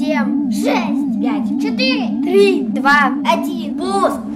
7, 6, 5, 4, 3, 2, 1. Пуск!